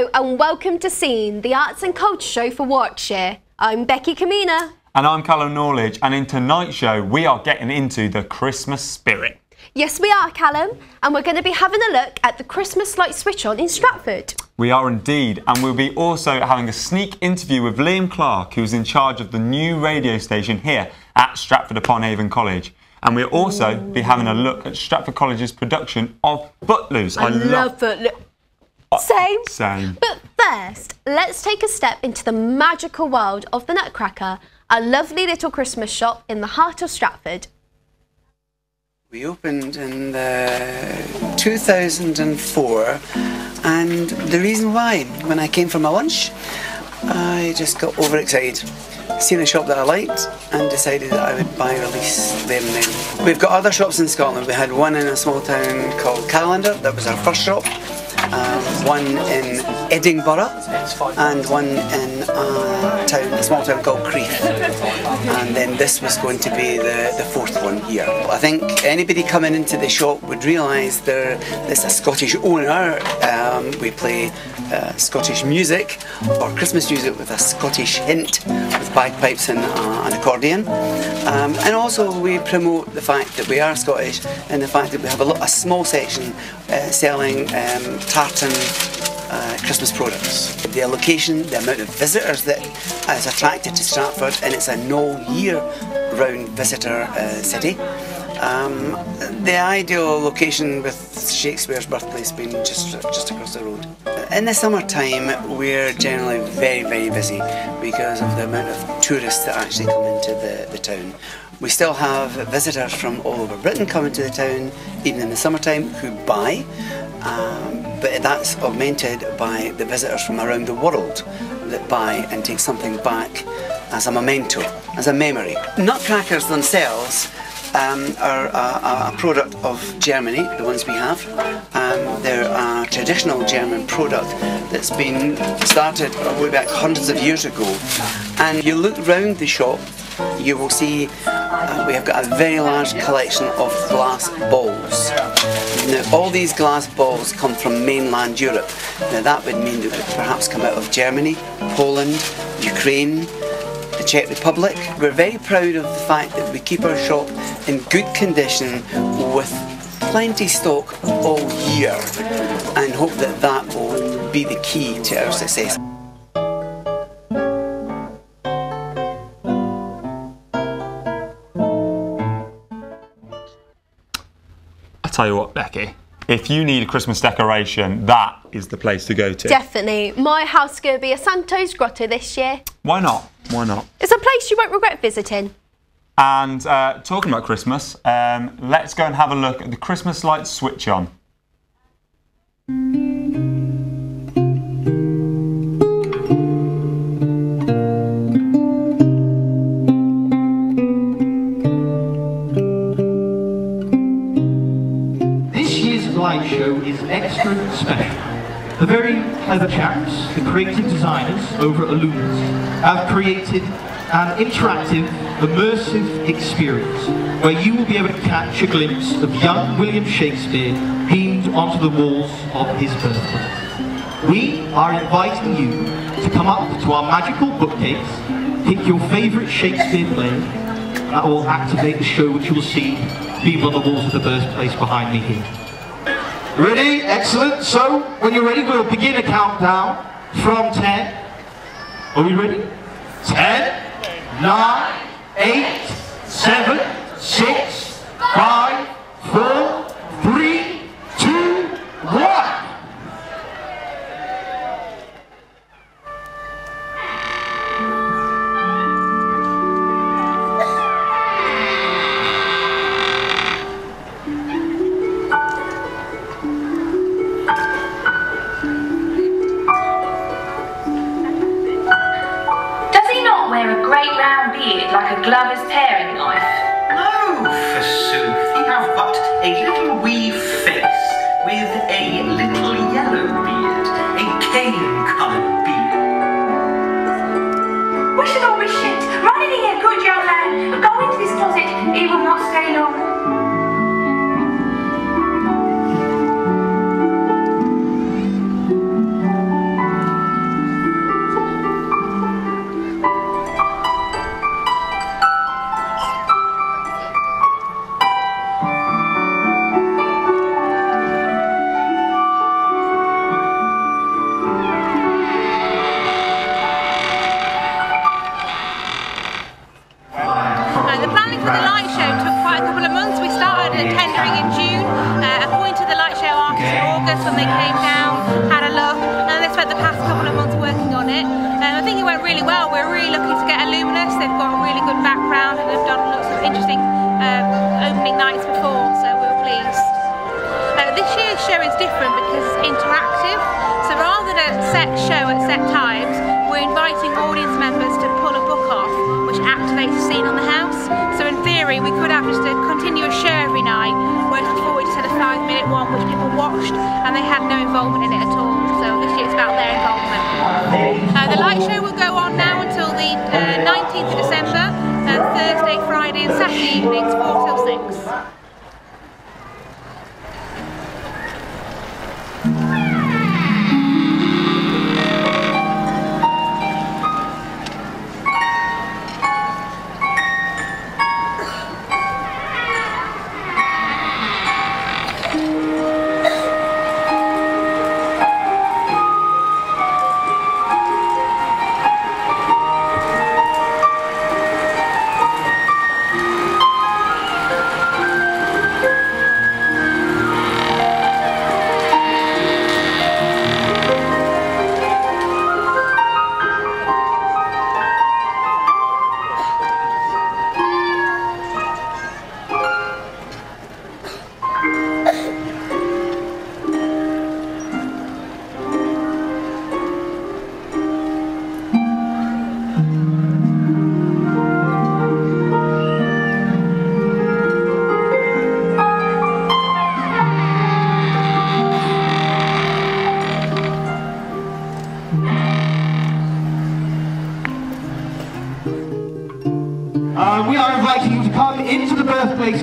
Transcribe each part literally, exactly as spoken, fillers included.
Hello and welcome to Seen, the arts and culture show for Warwickshire. I'm Becky Camina. And I'm Callum Norledge, and in tonight's show we are getting into the Christmas spirit. Yes we are, Callum, and we're going to be having a look at the Christmas light switch on in Stratford. We are indeed, and we'll be also having a sneak interview with Liam Clark, who's in charge of the new radio station here at Stratford-upon-Avon College. And we'll also Ooh. be having a look at Stratford College's production of Footloose. I, I love, love Footloose. Same. Same. But first, let's take a step into the magical world of the Nutcracker, a lovely little Christmas shop in the heart of Stratford. We opened in the two thousand and four, and the reason why, when I came for my lunch, I just got overexcited. Seen a shop that I liked and decided that I would buy release them then. We've got other shops in Scotland. We had one in a small town called Callander, that was our first shop. Um, one in Edinburgh and one in a, town, a small town called Creith, and then this was going to be the, the fourth one here. I think anybody coming into the shop would realise there, there's a Scottish owner. Um, we play uh, Scottish music, or Christmas music with a Scottish hint, with bagpipes and uh, an accordion, um, and also we promote the fact that we are Scottish and the fact that we have a, lot, a small section uh, selling um, tartan uh, Christmas products. The location, the amount of visitors that is attracted to Stratford, and it's an all-year-round visitor uh, city. Um, the ideal location, with Shakespeare's birthplace being just just across the road. In the summertime, we're generally very, very busy because of the amount of tourists that actually come into the, the town. We still have visitors from all over Britain coming to the town, even in the summertime, who buy. Um, but that's augmented by the visitors from around the world that buy and take something back as a memento, as a memory. Nutcrackers themselves um, are a, a product of Germany, the ones we have. Um, they're a traditional German product that's been started way back hundreds of years ago. And you look round the shop, you will see uh, we have got a very large collection of glass balls. Now, all these glass balls come from mainland Europe. Now, that would mean they would perhaps come out of Germany, Poland, Ukraine, the Czech Republic. We're very proud of the fact that we keep our shop in good condition with plenty stock all year, and hope that that will be the key to our success. Tell you what, Becky, if you need a Christmas decoration, that is the place to go to. Definitely. My house is going to be a Santo's grotto this year. Why not? Why not? It's a place you won't regret visiting. And uh, talking about Christmas, um, let's go and have a look at the Christmas lights switch on. Is extra special. The very clever chaps, the creative designers over at Illuminos, have created an interactive, immersive experience where you will be able to catch a glimpse of young William Shakespeare beamed onto the walls of his birthplace. We are inviting you to come up to our magical bookcase, pick your favourite Shakespeare play, that will activate the show which you will see beamed on the walls of the birthplace behind me here. Ready? Excellent. So, when you're ready, we'll begin a countdown from ten. Are we ready? ten, nine, eight, seven, six, five, four, three, two, one. Like a glover's paring knife. No, forsooth, he hath but a little wee face, with a little yellow beard, a cane-coloured beard. Wish it or wish it, run in here, good young man. Go into this closet, he will not stay long. us when they came down, had a look, and they spent the past couple of months working on it. And I think it went really well. We're really looking to get Illuminos. They've got a really good background and they've done lots of interesting um, opening nights before, so we were pleased. Uh, this year's show is different because it's interactive, so rather than a set show at set times, we're inviting audience members to pull a book off which activates a scene on the house. So in theory we could have just a continuous show every night, whereas before we just had a five minute one which people watched and they had no involvement in it at all, so this year it's about their involvement. Uh, the light show will go on now until the uh, nineteenth of December, uh, Thursday, Friday and Saturday evenings four till six.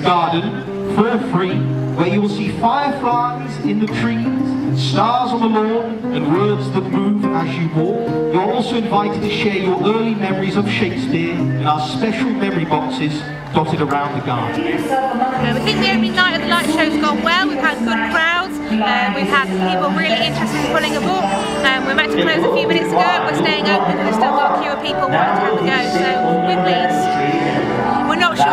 Garden for free, where you will see fireflies in the trees and stars on the lawn and words that move as you walk. You're also invited to share your early memories of Shakespeare in our special memory boxes dotted around the garden. Uh, we think the opening night of the light show's gone well. We've had good crowds, uh, we've had people really interested in pulling a book. Um, we're meant to close a few minutes ago, we're staying open, we've still got a queue of people wanting to have a go, so we're pleased. We're not sure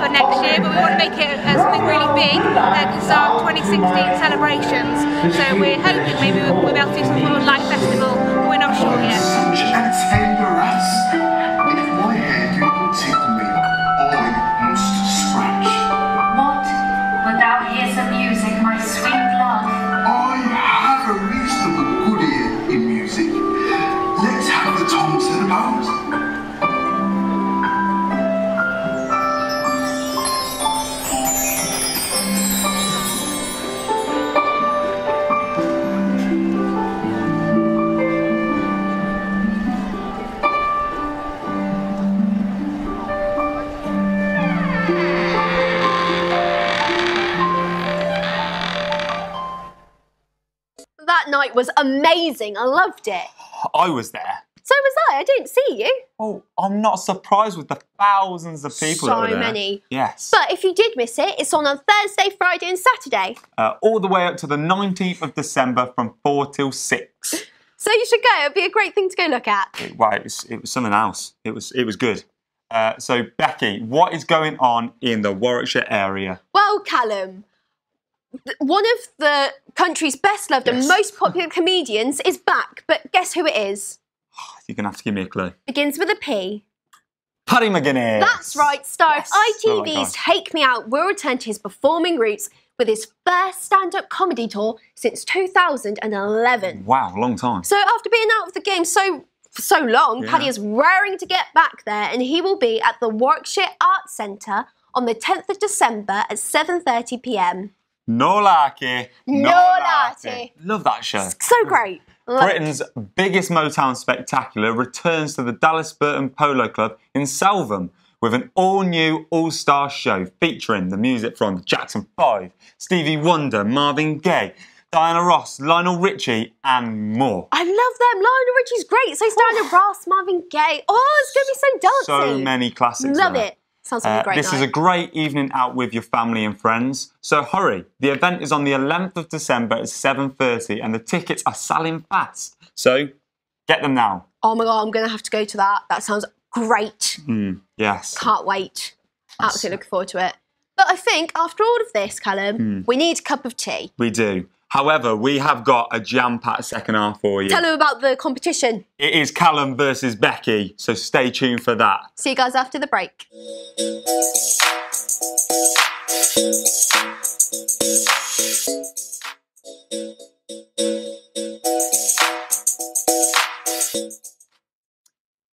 for next year, but we want to make it uh, something really big. Uh, it's our twenty sixteen celebrations, so we're hoping maybe we'll, we'll be able to do some sort of light festival. We're not sure yet. If my hair didn't tickle me, I must scratch. What? Without years of music, my sweet love. I have a reasonable good ear in music. Let's have the tongs and the bones. Night was amazing. I loved it. I was there. So was I. I didn't see you. Oh, I'm not surprised with the thousands of people so that were there. So many. Yes. But if you did miss it, it's on on Thursday, Friday and Saturday. Uh, all the way up to the nineteenth of December from four till six. So you should go. It'd be a great thing to go look at. It, wow, it was, it was something else. It was, it was good. Uh, so, Becky, what is going on in the Warwickshire area? Well, Callum, one of the country's best loved yes. and most popular comedians is back, but guess who it is? You're going to have to give me a clue. Begins with a P. Paddy McGuinness. That's right, star yes. of I T V's oh Take Me Out will return to his performing roots with his first stand-up comedy tour since two thousand eleven. Wow, long time. So after being out of the game so for so long, yeah. Paddy is raring to get back there, and he will be at the Warwickshire Arts Centre on the tenth of December at seven thirty p m. No Larky, no, no Larky. Love that show. It's so great. Love Britain's it. biggest Motown spectacular returns to the Dallas Burton Polo Club in Selvam with an all-new all-star show featuring the music from Jackson five, Stevie Wonder, Marvin Gaye, Diana Ross, Lionel Richie and more. I love them. Lionel Richie's great. So is Diana Ross, Marvin Gaye. Oh, it's going to be so dancing. So many classics. Love it. Sounds like a great uh, this night. is a great evening out with your family and friends. So hurry, the event is on the eleventh of December at seven thirty and the tickets are selling fast. So get them now. Oh my God, I'm going to have to go to that. That sounds great. Mm, yes. Can't wait. That's... Absolutely looking forward to it. But I think after all of this, Callum, mm. we need a cup of tea. We do. However, we have got a jam-packed second half for you. Tell them about the competition. It is Callum versus Becky, so stay tuned for that. See you guys after the break.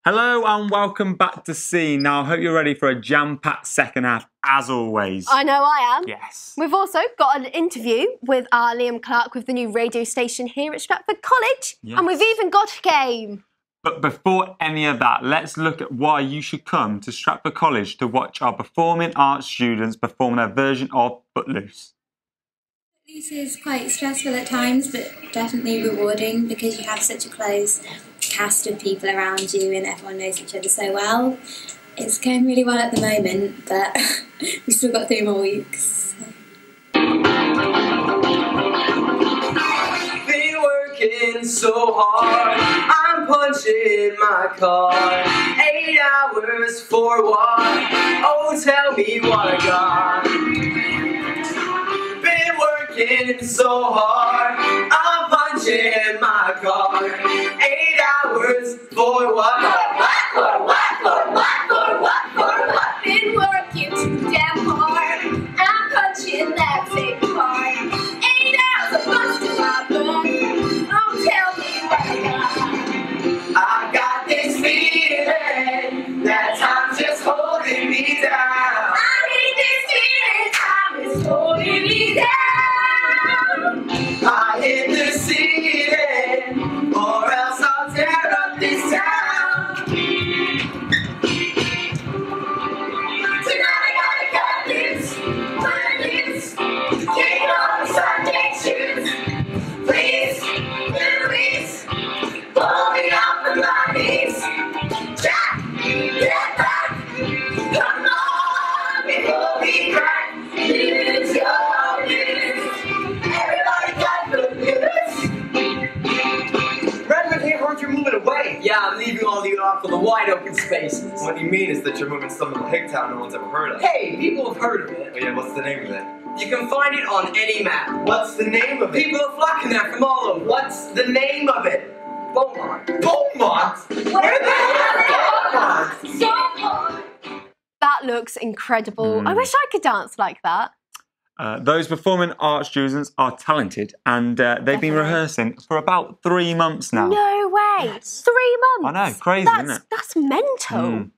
Hello and welcome back to Seen. Now, I hope you're ready for a jam-packed second half, as always. I know I am. Yes. We've also got an interview with our Liam Clark with the new radio station here at Stratford College. Yes. And we've even got a game. But before any of that, let's look at why you should come to Stratford College to watch our performing arts students perform their version of Footloose. Footloose is quite stressful at times, but definitely rewarding because you have such a close cast of people around you and everyone knows each other so well. It's going really well at the moment, but we've still got three more weeks. So. Been working so hard, I'm punching my card. Eight hours for what? Oh, tell me what I got. Been working so hard, I'm punching my card. Eight hours for what? For what? For what? For what? For what? For what? Been working too damn hard. I'm punching that big card. Eight hours of busting my butt. Oh, tell me what I got. I got this feeling that time's just holding me down. I need this feeling time is holding me down. I hit the ceiling, or else I'll tear up this town. For the wide open space. What you mean is that you're moving some little hick town no one's ever heard of. Hey, people have heard of it. Oh yeah, what's the name of it? You can find it on any map. What's the name of it? People are flocking there from all over. What's the name of it? Beaumont. Beaumont? Where the hell is Beaumont? That looks incredible. Mm. I wish I could dance like that. Uh, those performing art students are talented and uh, they've Definitely. been rehearsing for about three months now. No way! Yes. Three months! I know, crazy, that's, isn't it? That's mental. Mm.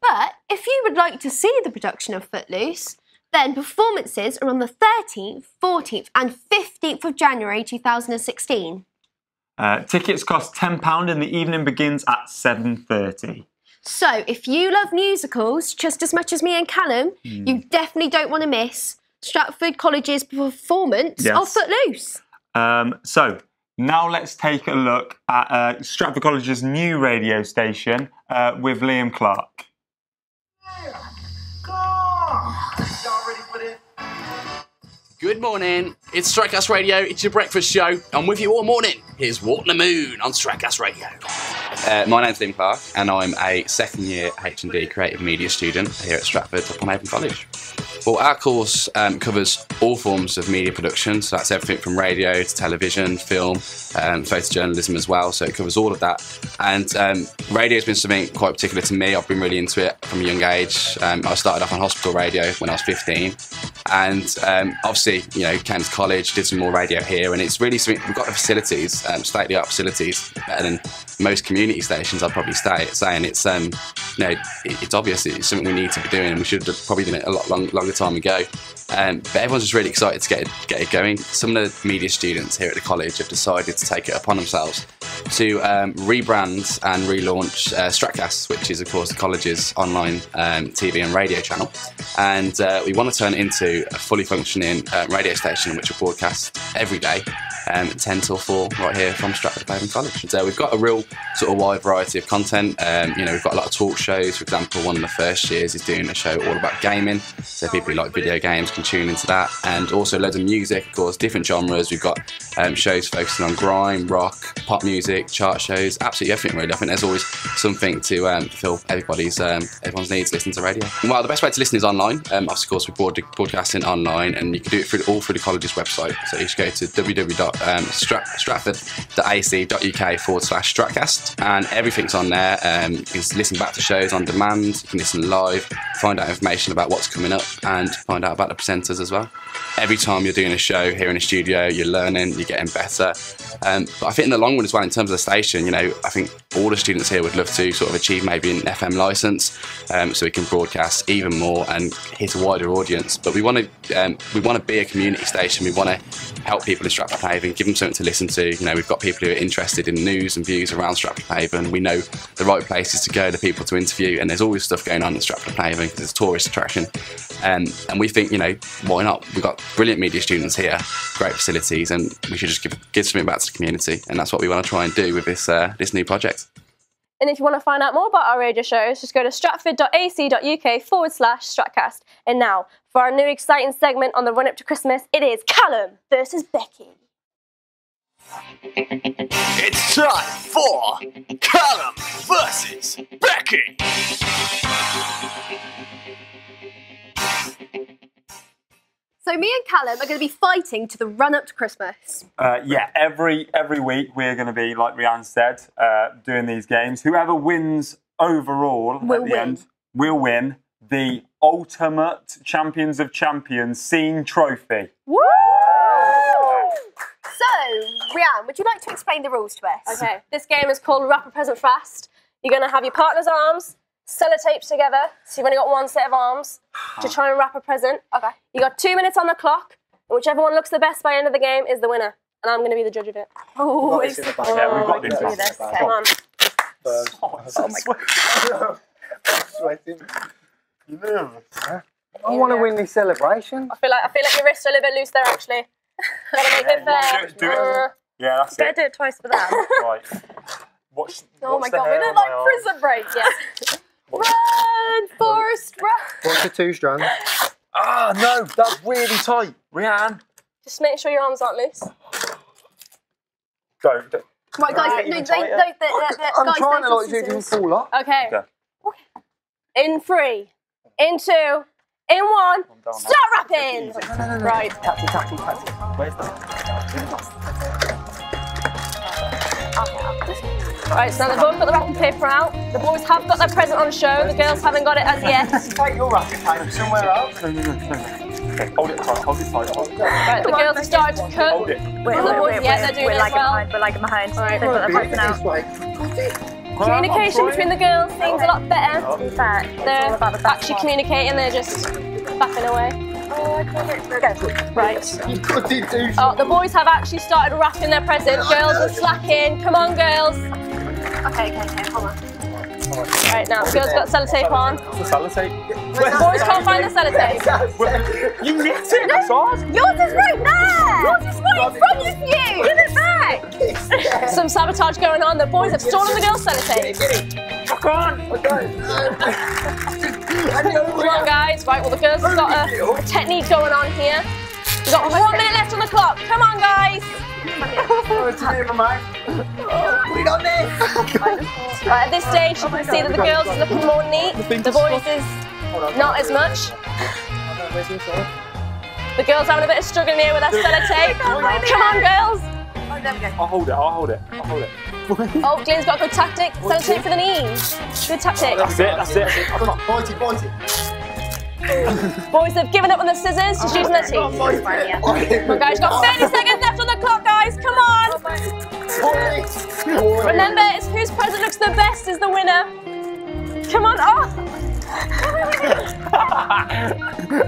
But if you would like to see the production of Footloose, then performances are on the thirteenth, fourteenth and fifteenth of January two thousand sixteen. Uh, tickets cost ten pounds and the evening begins at seven thirty. So if you love musicals just as much as me and Callum, mm. you definitely don't want to miss Stratford College's performance yes. of Footloose. Um, so, now let's take a look at uh, Stratford College's new radio station uh, with Liam Clark. Y'all ready for this? Good morning, it's Stratcast Radio, it's your breakfast show. I'm with you all morning. Here's Walk the Moon on Stratcast Radio. Uh, my name's Liam Clark and I'm a second year H N D creative media student here at Stratford-upon-Avon College. Well, our course um, covers all forms of media production, so that's everything from radio to television, film, um, photojournalism as well, so it covers all of that. And um, radio's been something quite particular to me. I've been really into it from a young age. Um, I started off on hospital radio when I was fifteen, and um, obviously, you know, came to college, did some more radio here, and it's really something, we've got the facilities, um, state-of-the-art facilities, better than most community stations I'd probably stay, say, and it's, um, you know, it, it's obvious it's something we need to be doing, and we should have probably done it a lot long, longer time ago, um, but everyone's just really excited to get it, get it going. Some of the media students here at the college have decided to take it upon themselves to um, rebrand and relaunch uh, Stratcast, which is of course the college's online um, T V and radio channel, and uh, we want to turn it into a fully functioning uh, radio station which will broadcast every day um, ten till four right here from Stratford-upon-Avon College. So we've got a real sort of wide variety of content. Um, you know, we've got a lot of talk shows. For example, one of the first years is doing a show all about gaming, so people who like video games can tune into that, and also loads of music, of course, different genres. We've got um, shows focusing on grime, rock, pop music, chart shows, absolutely everything really. I think there's always something to um, fulfill everybody's um, everyone's needs listening to radio. Well, the best way to listen is online. Um, of course, we're broadcasting online, and you can do it through, all through the college's website. So you just go to w w w dot stratford dot a c dot u k forward slash Stratcast, and everything's on there. Um, you can listen back to shows on demand, you can listen live, find out information about what's coming up, and find out about the presenters as well. Every time you're doing a show here in a studio, you're learning, you're getting better. Um, but I think in the long run as well, in terms of the station, you know, I think all the students here would love to sort of achieve maybe an F M licence, um, so we can broadcast even more and hit a wider audience. But we want to um, we want to be a community station. We want to help people in Stratford-upon-Avon, give them something to listen to. You know, we've got people who are interested in news and views around Stratford-upon-Avon. We know the right places to go, the people to interview, and there's always stuff going on in Stratford-upon-Avon because it's a tourist attraction. Um, and we think, you know, why not? We've got brilliant media students here, great facilities, and we should just give give something back to the community. And that's what we want to try and do with this uh, this new project. And if you want to find out more about our radio shows, just go to stratford dot a c dot u k forward slash Stratcast. And now, for our new exciting segment on the run-up to Christmas, it is Callum versus Becky. It's time for Callum versus Becky! So me and Callum are going to be fighting to the run-up to Christmas. Uh, yeah, every every week we're going to be, like Rhiannon said, uh, doing these games. Whoever wins overall will at the win. end will win the ultimate Champions of Champions Seen trophy. Woo! So, Rhiannon, would you like to explain the rules to us? Okay, this game is called Wrap a Present Fast. You're going to have your partner's arms sellotaped together, so you've only got one set of arms to try and wrap a present. Okay. You got two minutes on the clock, and whichever one looks the best by the end of the game is the winner. And I'm going to be the judge of it. Oh, we've got, oh, yeah, we've got to do this. Come on. Oh, I'm so sweating. I'm sweating. You're nervous, huh? I want to win this celebration. I feel like I feel like your wrists are a little bit loose there, actually. Gotta make it fair. Do it. Uh, yeah, that's it. Better do it twice for that. Right. Watch. Oh my God, we look like Prison Break. Yeah. Run, Forrest, run! What's the two strand? Ah, oh, no, that's really tight. Rhiannon. Just make sure your arms aren't loose. Don't. don't. Right, guys, no, they, they, they, they, I'm guys, trying to like you can fall up. Okay. okay. In three, in two, in one, down, start wrapping! No, no, no, no. Right. Taxi, taxi, taxi. Where's that? Right, so the bum got the wrapping paper out. The boys have got their present on show. The girls haven't got it as yet. Take your wrapping paper somewhere else. No, no, no, no. Hold it tight. Hold it tight. Hold it. Right, the girls have started to cook. Hold it. We're, the boys, yeah, they're doing it as well. We're lagging behind. All right, they've got their present out. Communication between the girls seems a lot better. They're actually communicating. They're just backing away. Oh, I can't get it. Right. You got to do. Oh, the boys have actually started wrapping their present. Girls are slacking. Come on, girls. Okay, okay, okay, hold on. Right, now, the girls got sellotape on. What's the sellotape? The boys can't find the sellotape. You missed it, that's ours. Yours is right there. Yours is right in front of you. Give it back. Some sabotage going on. The boys have stolen the girls' sellotape. Fuck on. Come on, guys. Right, well, the girls have got a technique going on here. We've got one minute left on the clock. Come on, guys. Oh, it's never mind. Oh, we got this. Right, at this stage, you can see that the girls are looking more neat. The boys is not as much. The girls having a bit of struggling here with their sellotape. Come on, girls. Oh, there we go. I'll hold it. I'll hold it. I'll hold it. Oh, Glenn's got a good tactic. Sellotape for the knees. Good tactic. That's it. That's it. Come on, point it, point it. Boys, they've given up on the scissors, just using their teeth. Well, guys, got thirty seconds left on the clock, guys. Come on. Remember, it's whose present looks the best is the winner. Come on, oh. Go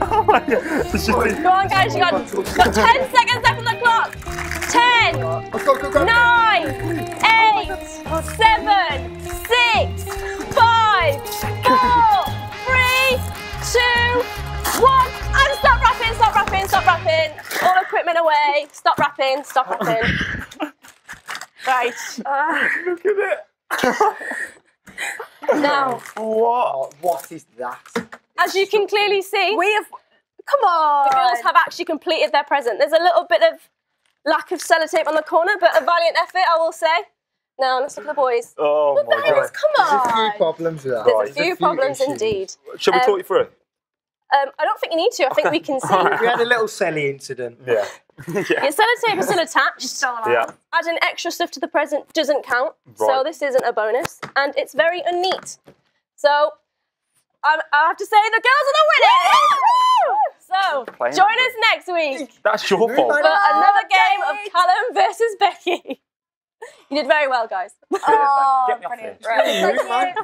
on, guys, you got, got ten seconds left on the clock. ten, nine, eight, seven, six, five, four, three, two, one, and stop wrapping, stop wrapping, stop wrapping. All equipment away. okay, stop rapping, stop rapping. Right. Uh, Look at it. Now. What? What is that? As you can clearly see, we have. Come on. The girls have actually completed their present. There's a little bit of lack of sellotape on the corner, but a valiant effort, I will say. Now, let's look at the boys. Oh, look my God. Is, come on. There's a few problems with that. There's a few, a few problems issues. Indeed. Shall we um, talk you through it? Um, I don't think you need to. I think we can see. We had a little celly incident. Yeah. Yeah. Your sellotape is still attached. Still yeah. Adding extra stuff to the present doesn't count. Right. So this isn't a bonus. And it's very unneat. So I, I have to say the girls are the winners! So, join us next week. That's your fault. For another game of Callum versus Becky. You did very well, guys. Oh, get me off here. Right.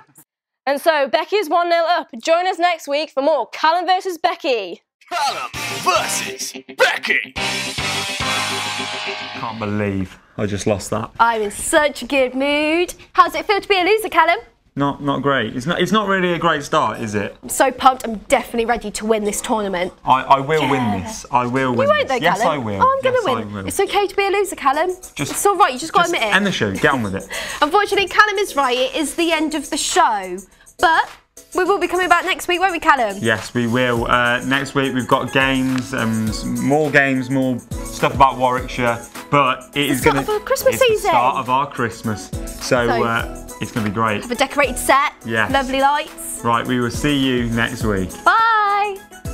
And so, Becky's one nil up. Join us next week for more Callum versus Becky. Callum versus Becky. Can't believe I just lost that. I'm in such a good mood. How's it feel to be a loser, Callum? Not, not great. It's not, it's not really a great start, is it? I'm so pumped. I'm definitely ready to win this tournament. I, I will yeah. win this. I will win. You won't, though, Callum. Yes, I will. Oh, I'm yes, going to win. It's okay to be a loser, Callum. Just, it's all right. You just got to admit it. End the show. Get on with it. Unfortunately, Callum is right. It is the end of the show, but we will be coming back next week, won't we, Callum? Yes, we will. Uh, next week we've got games, um, more games, more stuff about Warwickshire. But it it's is going to be Christmas it's season. The start of our Christmas, so. so uh, It's going to be great. Have a decorated set. Yeah. Lovely lights. Right, we will see you next week. Bye.